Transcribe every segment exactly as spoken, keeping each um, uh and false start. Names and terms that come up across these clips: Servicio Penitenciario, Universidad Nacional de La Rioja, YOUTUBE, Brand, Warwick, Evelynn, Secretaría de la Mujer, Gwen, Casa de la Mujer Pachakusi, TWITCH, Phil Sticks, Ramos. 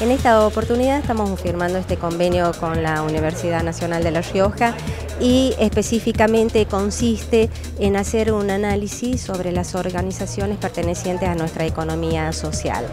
En esta oportunidad estamos firmando este convenio con la Universidad Nacional de La Rioja y específicamente consiste en hacer un análisis sobre las organizaciones pertenecientes a nuestra economía social.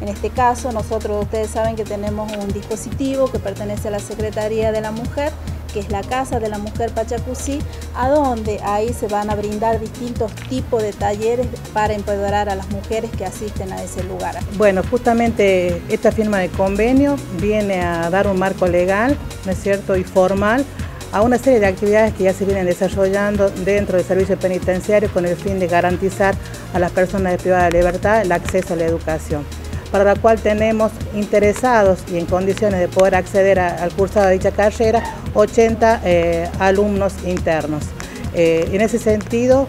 En este caso, nosotros, ustedes saben que tenemos un dispositivo que pertenece a la Secretaría de la Mujer, que es la Casa de la Mujer Pachakusi, a donde ahí se van a brindar distintos tipos de talleres para empoderar a las mujeres que asisten a ese lugar. Bueno, justamente esta firma de convenio viene a dar un marco legal, ¿no es cierto?, y formal a una serie de actividades que ya se vienen desarrollando dentro del Servicio Penitenciario con el fin de garantizar a las personas privadas de libertad el acceso a la educación, para la cual tenemos interesados y en condiciones de poder acceder a, al cursado de dicha carrera ochenta eh, alumnos internos. Eh, en ese sentido,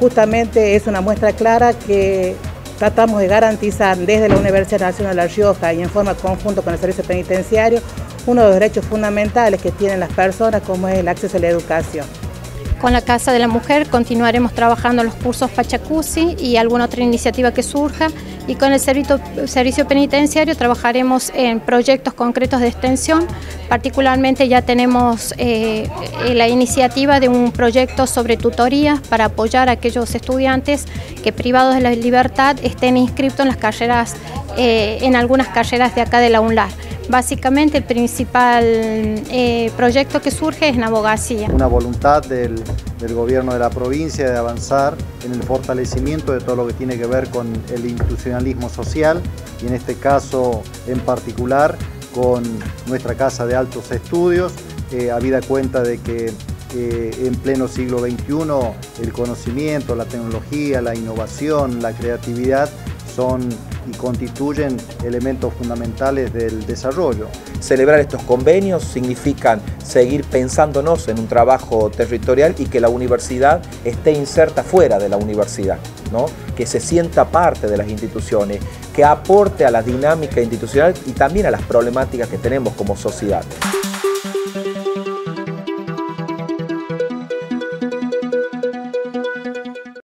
justamente es una muestra clara que tratamos de garantizar desde la Universidad Nacional de La Rioja y en forma conjunta con el Servicio Penitenciario uno de los derechos fundamentales que tienen las personas, como es el acceso a la educación. Con la Casa de la Mujer continuaremos trabajando los cursos Pachakusi y alguna otra iniciativa que surja, y con el servicio, servicio penitenciario trabajaremos en proyectos concretos de extensión. Particularmente ya tenemos eh, la iniciativa de un proyecto sobre tutorías para apoyar a aquellos estudiantes que privados de la libertad estén inscritos en las carreras, eh, en algunas carreras de acá de la UNLAR. Básicamente el principal eh, proyecto que surge es en abogacía. Una voluntad del, del gobierno de la provincia de avanzar en el fortalecimiento de todo lo que tiene que ver con el institucionalismo social, y en este caso en particular con nuestra Casa de Altos Estudios, eh, habida cuenta de que eh, en pleno siglo veintiuno el conocimiento, la tecnología, la innovación, la creatividad son y constituyen elementos fundamentales del desarrollo. Celebrar estos convenios significan seguir pensándonos en un trabajo territorial y que la universidad esté inserta fuera de la universidad, ¿no? Que se sienta parte de las instituciones, que aporte a la dinámica institucional y también a las problemáticas que tenemos como sociedad.